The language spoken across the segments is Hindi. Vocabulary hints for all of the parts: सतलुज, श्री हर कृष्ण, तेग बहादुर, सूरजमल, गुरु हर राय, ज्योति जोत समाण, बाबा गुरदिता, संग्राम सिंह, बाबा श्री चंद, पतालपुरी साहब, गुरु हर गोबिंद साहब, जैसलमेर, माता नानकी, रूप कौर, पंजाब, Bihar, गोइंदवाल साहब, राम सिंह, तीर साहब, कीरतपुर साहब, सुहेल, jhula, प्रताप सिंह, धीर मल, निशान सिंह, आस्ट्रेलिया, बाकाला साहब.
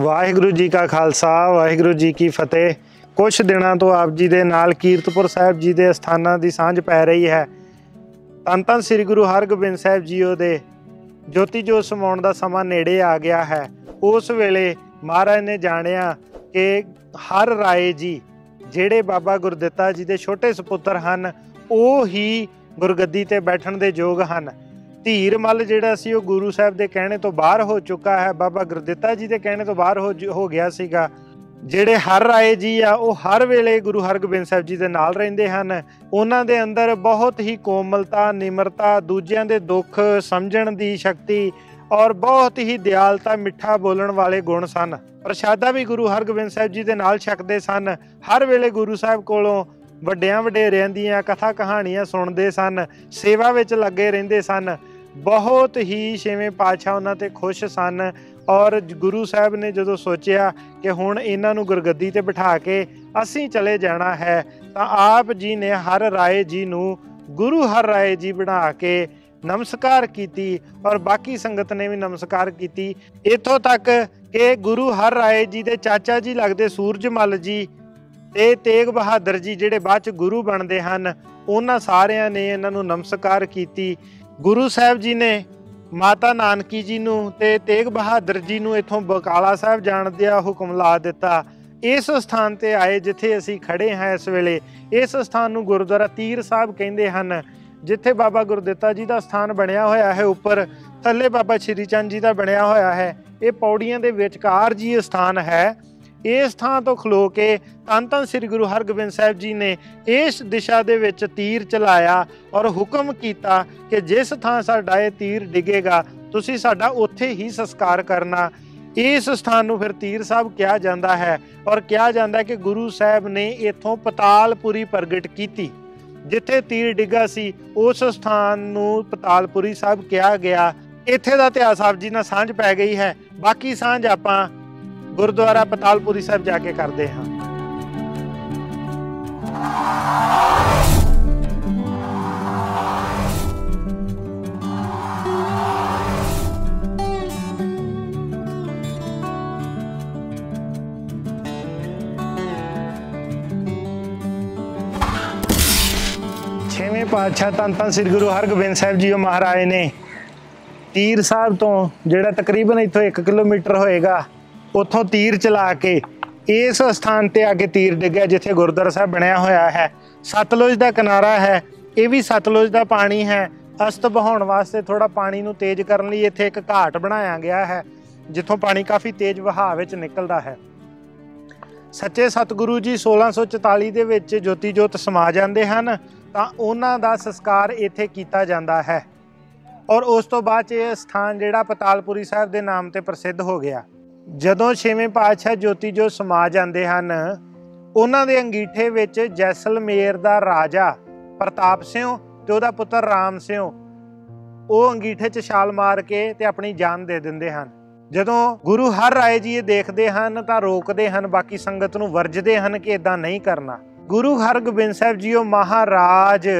ਵਾਹਿਗੁਰੂ जी का खालसा वाहिगुरु जी की फतेह। कुछ दिनों तो आप जी के नाल कीरतपुर साहब जी के अस्थाना की सांझ पै रही है। धन धन श्री गुरु हर गोबिंद साहब जी दे ज्योति जोत समाण का समा नेड़े आ गया है। उस वेले महाराज ने जानिया कि हर राय जी ਜਿਹੜੇ बाबा गुरदिता जी के छोटे सपुत्र हैं वो ही गुरगद्दी ते बैठण के योग हैं। धीर मल जिहड़ा सी वो गुरु साहब के कहने तो बाहर हो चुका है, बाबा गुरदिता जी के कहने तो बाहर हो गया सीगा। ਜਿਹੜੇ हर राय जी आ वो हर वेले गुरु हर गोबिंद साहब जी के नाल रहिंदे हन। उन्हां दे अंदर बहुत ही कोमलता, निमरता, दूजियां दे दुख समझण दी शक्ति और बहुत ही दयालता, मिठा बोलण वाले गुण सन। प्रशादा भी गुरु हर गोबिंद साहब जी के नाल छकदे सन। हर वेले गुरु साहब कोलों ਵੱਡਿਆਂ ਵਡੇਰਿਆਂ ਦੀਆਂ कथा कहानियाँ सुनते सन, सेवा ਵਿੱਚ लगे ਰਹਿੰਦੇ सन। बहुत ही ਛੇਵੇਂ ਪਾਤਸ਼ਾਹ ਉਹਨਾਂ ਤੇ खुश सन। और गुरु साहब ने ਜਦੋਂ सोचा कि ਹੁਣ ਇਹਨਾਂ ਨੂੰ ਗੁਰਗੱਦੀ ਤੇ ਬਿਠਾ ਕੇ ਅਸੀਂ चले जाना है ਤਾਂ आप जी ने हर राय जी ਨੂੰ गुरु हर राय जी बना के नमस्कार की और बाकी संगत ने भी नमस्कार की। इतों तक कि गुरु हर राय जी के चाचा जी लगते सूरजमल जी ते तेग बहादुर जी जिहड़े बाद गुरु बनते हैं उन्हां सारिया ने इन्हों नमस्कार की। गुरु साहब जी ने माता नानकी जी नूं ते तेग बहादुर जी नूं इथों बाकाला साहब जाण दा हुक्म ला दिता। इस स्थान पर आए जिथे असीं खड़े हैं इस वेले, इस स्थान नूं गुरुद्वारा तीर साहब कहिंदे हन। जिथे बाबा गुरदिता जी का स्थान बनया होया है, उपर थले बाबा श्री चंद जी का बनया होया है। ये पौड़ियां दे विचकार जी स्थान है। इस थान तो खलो के धन धन श्री गुरु हर गोबिंद साहब जी ने इस दिशा दे विच तीर चलाया और हुक्म किया कि जिस थान साडा ये तीर डिगेगा तुसीं साडा उत्थे ही संस्कार करना। इस स्थान नूं फिर तीर साहब कहा जाता है और कहा जाता है कि गुरु साहब ने इथों पतालपुरी प्रगट की। जिथे तीर डिगा सी उस स्थान नूं पतालपुरी साहब कहा गया। इत्थे दा इतिहास आप जी नाल सांझ पै गई है। बाकी सांझ आपां गुरुद्वारा पतालपुरी साहब जाके करते हैं। छेवें पातशाह धन धन श्री गुरु हर गोबिंद साहब जी महाराज ने तीर साहब तो जिहड़ा तकरीबन इथों 1 किलोमीटर होएगा उथों तीर चला के इस स्थान पर आके तीर डिग्या जिथे गुरुद्वारा साहब बनया होया है। सतलुज का किनारा है, ये भी सतलुज का पानी है। अस्त बहाने वास्ते थोड़ा पानी नूं तेज करने लिए इत्थे एक घाट बनाया गया है जिथों पानी काफ़ी तेज वहाव विच निकलदा है। सच्चे सतगुरु जी 1644 दे विच ज्योति जोत समा जांदे हन तां उन्हां दा संस्कार इत्थे कीता जांदा है और उस तो बाद ये स्थान जिहड़ा पतालपुरी साहब के नाम से प्रसिद्ध हो गया। जदों छेवें पातशाह ज्योति जोत समा जाते हैं उन्हां दे अंगीठे विच जैसलमेर का राजा प्रताप सिंह ते उहदा पुत्र राम सिंह वो अंगीठे च छाल मार के ते अपनी जान दे दिंदे हन। जदों गुरु हर राय जी ये देखते हैं तो रोकते हैं, बाकी संगत नूं वरजदे हैं कि इदां नहीं करना। गुरु हर गोबिंद साहब जी वो महाराज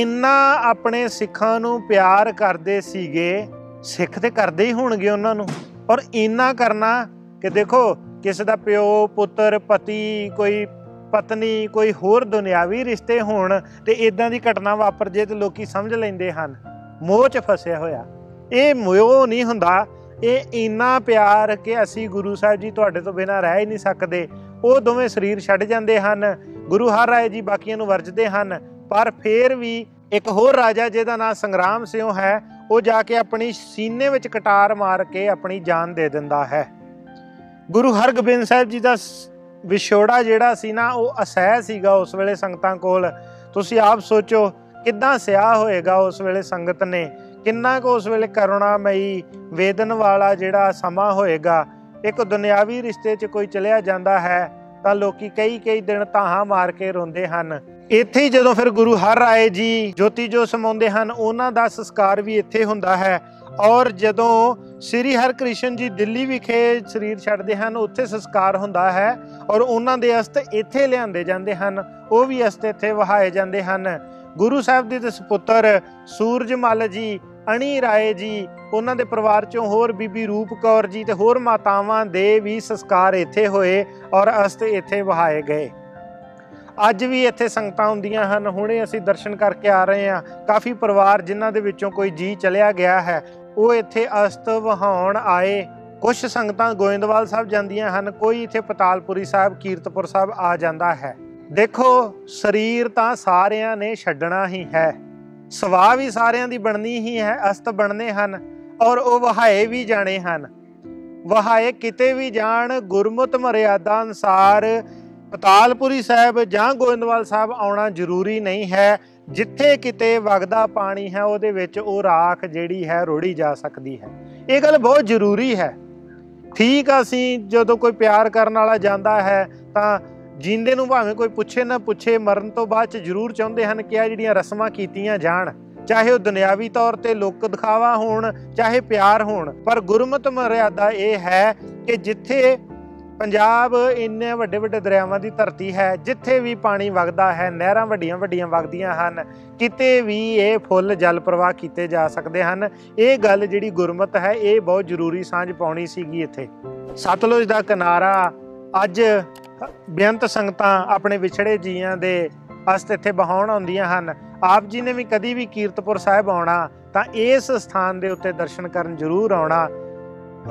इन्ना अपने सिखां नूं प्यार करदे सीगे, सिख ते करदे ही होणगे उन्हां नूं, और इन्ना करना कि देखो किसी का प्यो, पुत्र, पति, कोई पत्नी, कोई होर दुनियावी रिश्ते होण ते इदां दी घटना वापर जे ते लोकी समझ लैंदे हन मोह च फसिया होया। ये मोह नहीं हुंदा, ये इन्ना प्यार कि असी गुरु साहब जी तुहाडे तो बिना रह ही नहीं सकदे। वो दोवें शरीर छड्ड जांदे हन। गुरु हर राय जी बाकियां नूं वरजदे हन, पर फिर भी एक होर राजा जिहदा नाम संग्राम सिंह है वो जाके अपनी सीने विच कटार मार के अपनी जान दे दिंदा है। गुरु हर गोबिंद साहब जी का विछोड़ा जिहड़ा सी ना वो असह सीगा उस वेले संगतां कोल। तुसीं आप सोचो किद्दां सिया होएगा उस वेले संगत ने, किन्ना को उस वेले करुणामई वेदन वाला जिहड़ा समा होएगा। एक दुनियावी रिश्ते च कोई चलिया जांदा है तां लोकी कई कई दिन ताहा मार के रोंदे हन। ਇੱਥੇ ਹੀ ਜਦੋਂ ਫਿਰ ਗੁਰੂ ਹਰ ਰਾਏ ਜੀ ਜੋਤੀ ਜੋ ਸਮਾਉਂਦੇ ਹਨ ਉਹਨਾਂ ਦਾ ਸੰਸਕਾਰ ਵੀ ਇੱਥੇ ਹੁੰਦਾ ਹੈ। ਔਰ ਜਦੋਂ ਸ੍ਰੀ ਹਰ ਕ੍ਰਿਸ਼ਨ ਜੀ ਦਿੱਲੀ ਵਿਖੇ ਸਰੀਰ ਛੱਡਦੇ ਹਨ ਉੱਥੇ ਸੰਸਕਾਰ ਹੁੰਦਾ ਹੈ ਔਰ ਉਹਨਾਂ ਦੇ ਅਸਤ ਇੱਥੇ ਲਿਆਂਦੇ ਜਾਂਦੇ ਹਨ, ਉਹ ਵੀ ਅਸਤ ਇੱਥੇ ਵਹਾਏ ਜਾਂਦੇ ਹਨ। ਗੁਰੂ ਸਾਹਿਬ ਦੇ ਸਪੁੱਤਰ ਸੂਰਜਮਲ ਜੀ अणी राय जी उन्होंने परिवार चों होर बीबी रूप कौर जी तो होर मातावां दे भी संस्कार इत्थे होए और अस्त इत्थे वहाए गए। अज भी इत्थे संगतां हुंदियां हन। हुणे असीं दर्शन करके आ रहे हैं। काफ़ी परिवार जिन्हां दे विचों कोई जी चलिया गया है वो इत्थे अस्त वहाउण आए। कुछ संगतां गोइंदवाल साहब जांदियां हन, कोई इत्थे पतालपुरी साहब कीरतपुर साहब आ जांदा है। देखो शरीर तां सारियां ने छड्डणा ही है, सवाह भी सारियां दी बननी ही है। अस्त बनने हन और वो वहाए भी जाने हन। वहाए किते भी जाण गुरमत मर्यादा अनुसार पतालपुरी साहब जां गोइंदवाल साहब आउणा जरूरी नहीं है। जिथे किते वगदा पानी है उहदे विच वो राख जिहड़ी है रुड़ी जा सकती है। ये गल बहुत जरूरी है। ठीक असी जदों कोई प्यार करन वाला जांदा है तां जींदे नूं भावें कोई पुछे ना पुछे, मरण तो बाद जरूर चाहुंदे हन कि आ जिहड़ियां रस्मां कीतीयां जाण, चाहे वह दुनियावी तौर पर लोक दिखावा होण चाहे प्यार होण। पर गुरमत मर्यादा यह है कि जिथे पंजाब इन्ने वड्डे वड्डे दरियावां दी धरती है, जिथे भी पानी वगदा है, नहरां वड्डियां वड्डियां वगदियां हन, किते भी ये फुल जल प्रवाह किए जा सकते हैं। ये गल जिहड़ी गुरमत है ये बहुत जरूरी सांझ पाउणी सीगी। इत्थे सतलुज दा किनारा अज बेअंत संगतां अपने विछड़े जीआं दे अस्त इत्थे बहाउण आउंदियां हन। आप जी ने भी कदी भी कीरतपुर साहिब आउणा तां इस स्थान दे उत्ते दर्शन करन जरूर आउणा।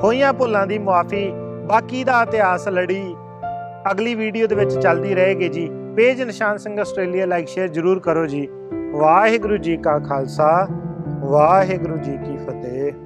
होईआं भुल्लां दी मुआफ़ी, बाकी दा इतिहास लड़ी अगली वीडियो दे विच चलदी रहेगी जी। पेज निशान सिंह आस्ट्रेलिया लाइक शेयर जरूर करो जी। वाहिगुरू जी का खालसा वाहिगुरू जी की फतेह।